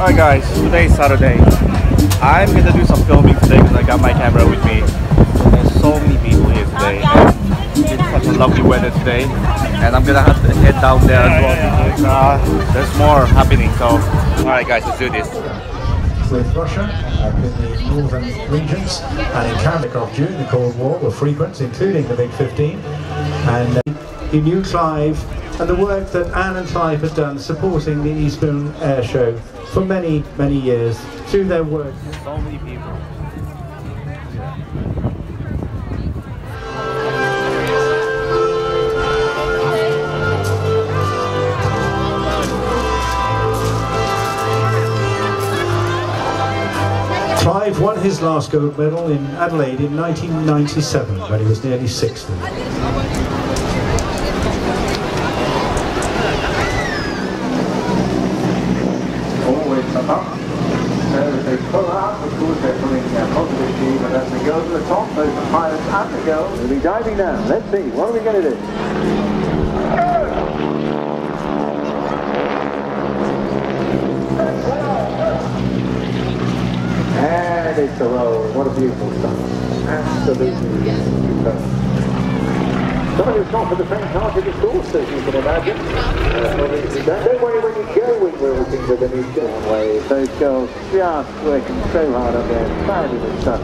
Alright guys, today is Saturday. I'm gonna do some filming today because I got my camera with me. There's so many people here today. It's such a lovely weather today. And I'm gonna have to head down there as well because there's more happening. So, alright guys, let's do this. With Russia in the northern regions and in Karkov during the Cold War were frequent, including the Big 15. And he knew Clive and the work that Anne and Clive had done supporting the Eastbourne Air Show for many, many years through their work. So many people. Clive won his last gold medal in Adelaide in 1997 when he was nearly 60. Go to the top, both the pilots and the girls. We'll be diving down. Let's see, what are we going to do? And it's a roll. What a beautiful stuff. Absolutely beautiful. Somebody who's not for the same target as course, as you can imagine. Don't worry when you go windwarding with an Eastbourne wave. Those girls just working so hard up there. Fabulous stuff.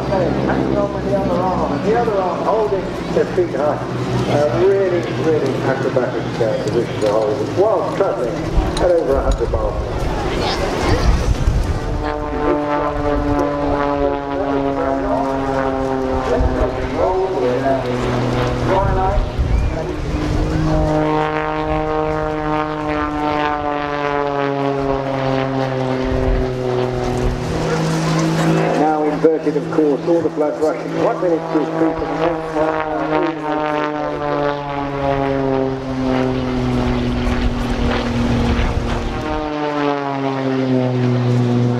Hanging on with the other arm, and the other arm holding their feet high. Really, really acrobatic position to hold while travelling at over 100 miles. Of course, all the blood rushing. 1 minute to speak for the next one.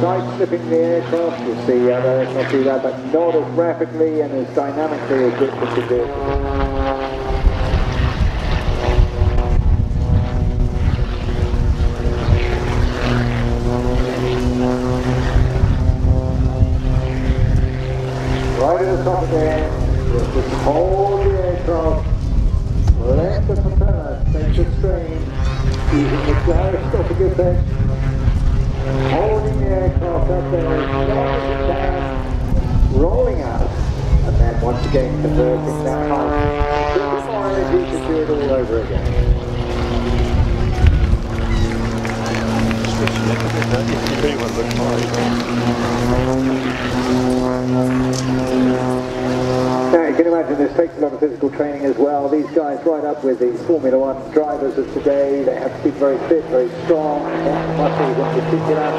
Side slipping the aircraft, you'll see the other aircraft do that, but not as rapidly and as dynamically as it could do. Hold the aircraft, let the propeller take the strain, using the gyroscopic effect, holding the aircraft up there, starting down, rolling out, and then once again converting that half. Just more energy to do it all over again. Now you can imagine this takes a lot of physical training as well. These guys right up with the Formula One drivers of today, they have to be very fit, very strong, muscles in particular.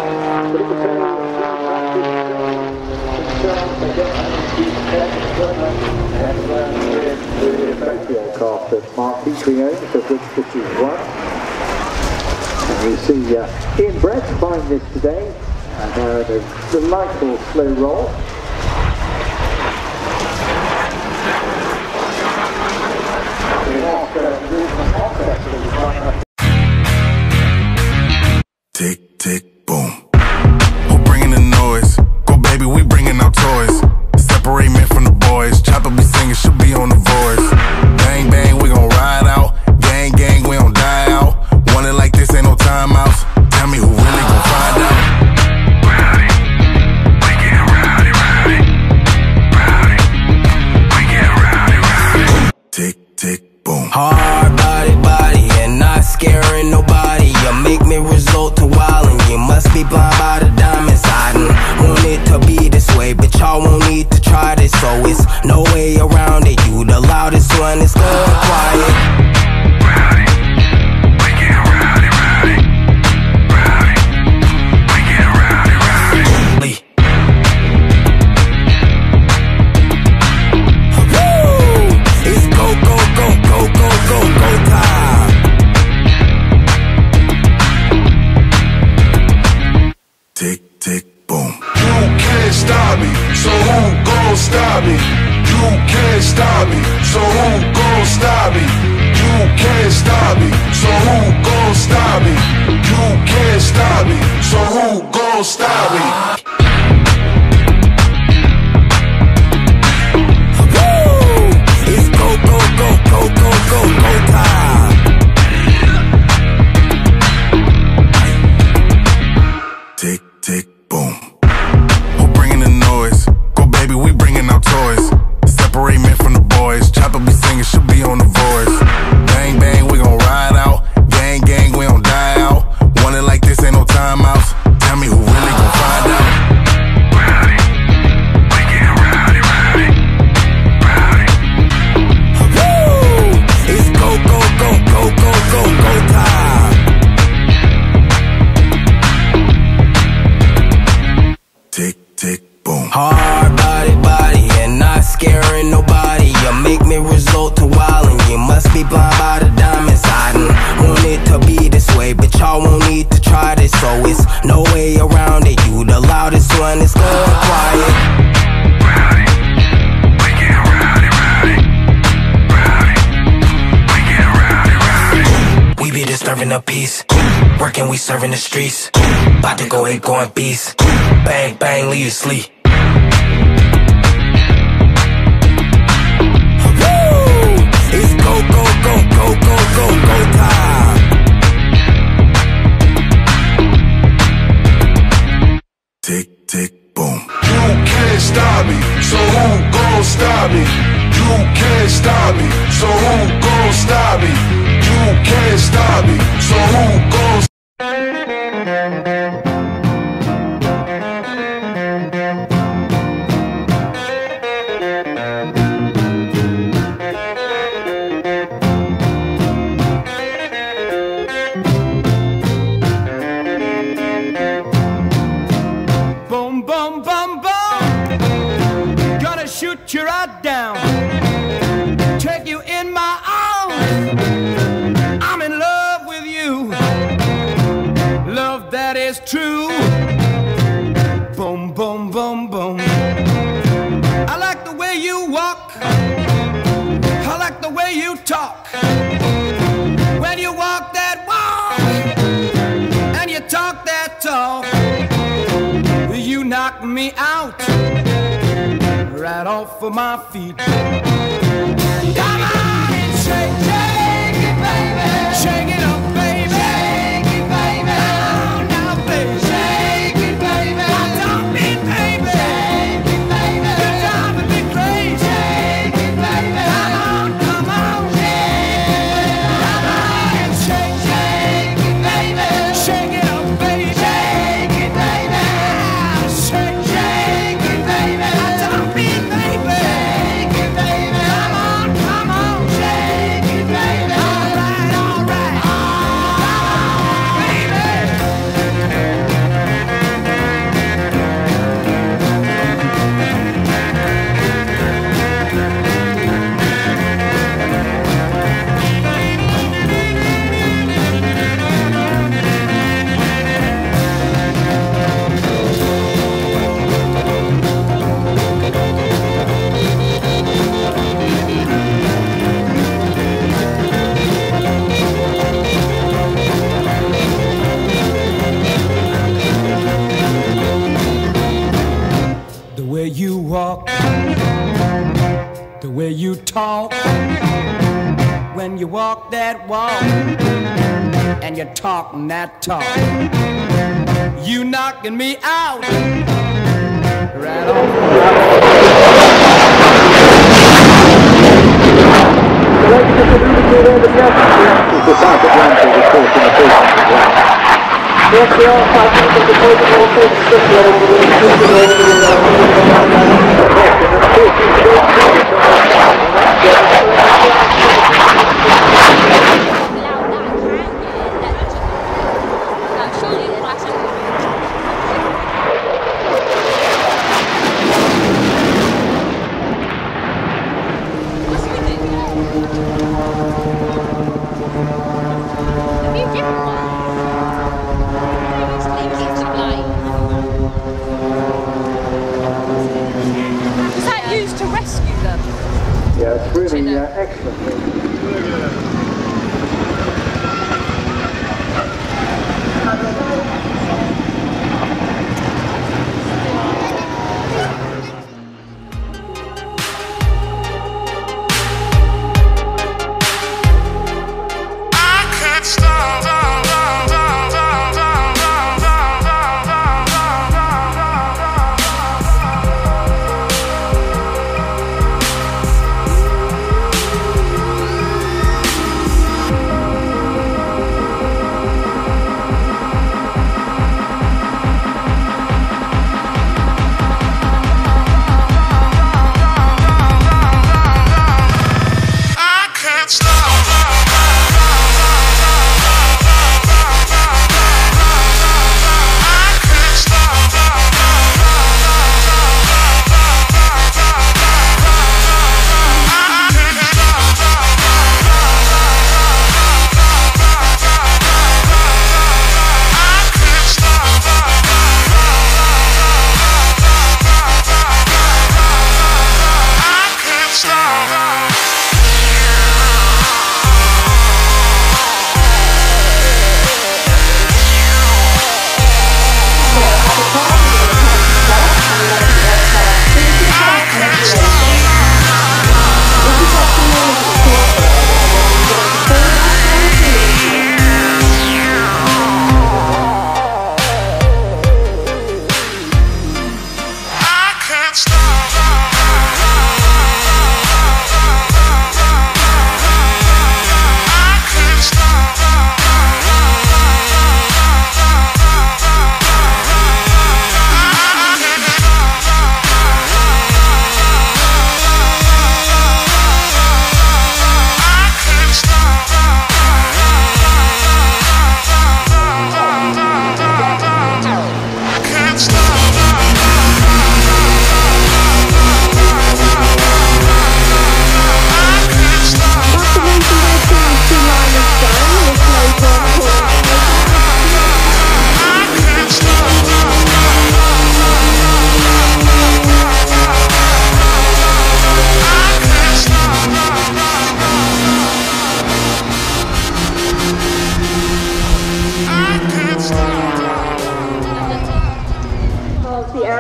But at the same time, they don't have to be and with the aircraft that Mark Petrie owns, of which this is one. And we see Ian Breath flying this today, and they're in a delightful slow roll. Tick, tick, boom. Who bringing the noise? Go baby, we bringing our toys. Separate men from the boys. Chopper be singing, she'll be on the voice. Bang, bang, we gon' ride out. Gang, gang, we don't die out. Want it like this, ain't no timeouts. Tell me who really gon' find out. Rowdy, we get rowdy, rowdy. Tick, tick, boom. Hard body, body, and I skin. Don't stop me. It's go, go, go, go, go, go, go time. Tick, tick, boom. We're bringing the noise. Go, baby, we bringing our toys. Separate men from the boys. Chopper be singing, she'll be on the voice. Bang, bang, we gon' ride out. Gang, gang, we don't die out. Want it like this, ain't no timeouts. Tell me who really gon' find out. Rowdy, we get rowdy, rowdy, rowdy. Woo! It's go, go, go, go, go, go, go time. Tick, tick, boom. Hard body, body, and not scaring nobody. You make me resort to wildin'. You must be blind by the diamonds. I done want it to be this way, but y'all won't need to try this, so it's no way around it. You the loudest one, it's going quiet. Rowdy, we get rowdy, rowdy, rowdy, we get rowdy, rowdy. We be disturbing the peace, working, we serving the streets. About to go ape, going beast. Bang, bang, leave you sleep. It's go, go, go, go, go, go, go time. Tick, tick, boom. You can't stop me, so who gon' stop me? You can't stop me, so who gon' stop me? You can't stop me, so who gon' stop me? You're right down, take you in my arms, I'm in love with you, love that is true. Boom, boom, boom, boom. I like the way you walk, I like the way you talk. When you walk that walk, and you talk that talk, you knock me out right off of my feet. Come on and shake, shake it, baby. Shake it up, baby. Shake it, baby. Oh, now, baby. Shake it, baby. I don't mean, baby. Shake it, baby. You're driving me crazy. Shake it, baby. Come on, come on. Shake it, baby. Come on and shake, shake it, baby. Shake it up, baby. Shake it, baby. Shake, shake it, baby. You talk when you walk that walk, and you talk that talk. You knocking me out right on.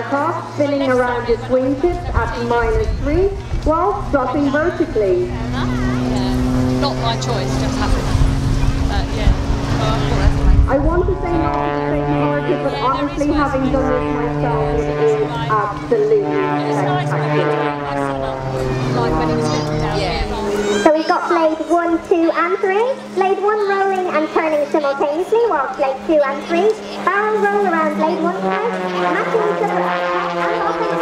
aircraft spinning around its wingtips at -3 while dropping vertically. Not my choice, just happened. I want to say no to the train market, but honestly, having done this myself, it is absolutely spectacular. So we've got blade 1, 2 and 3. Blade 1 rolling and turning simultaneously, while blade 2 and 3 barrel roll around blade 1 side, matching each other and holding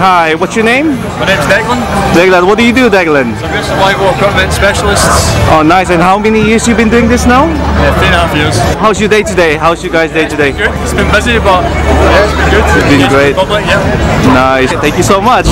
Hi, what's your name? My name's Daglan. Daglan, what do you do, Daglan? I'm a survival equipment specialist. Oh, nice. And how many years you've been doing this now? Yeah, 3.5 years. How's your day today? How's your guys' day today? Good. It's been busy, but yeah, it's been good. It's been great. Public, yeah. Nice. Thank you so much.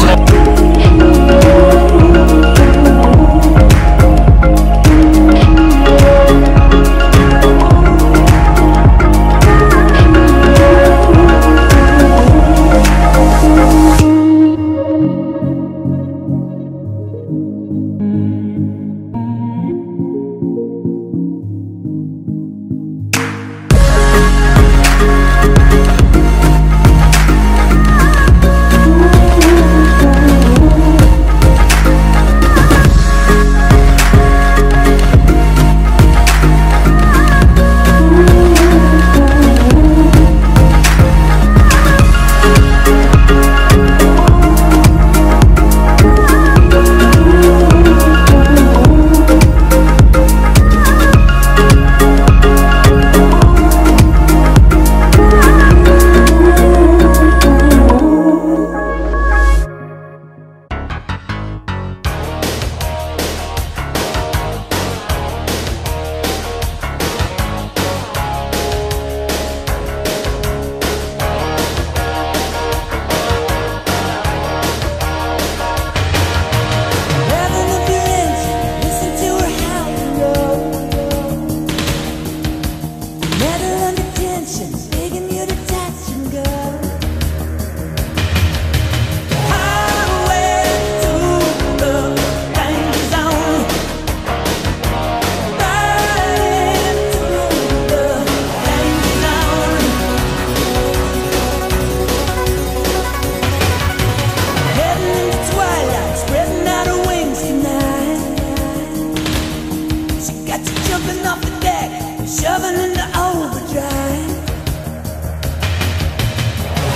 jumping off the deck, shoving into overdrive.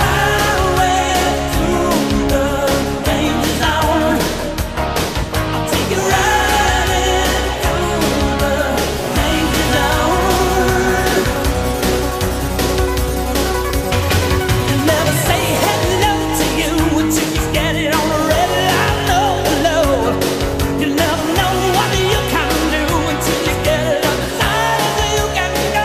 Highway through the danger zone. I'll take you riding through the danger zone. They'll never say hello to you until you get it on the red light overload. You never know what you can do until you get it on the side so you can go.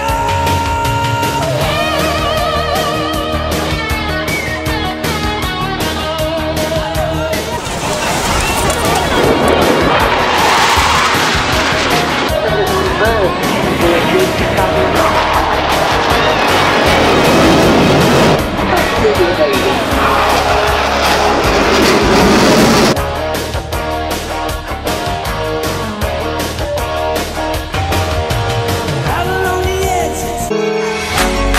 Out along the edge, it's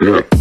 yeah.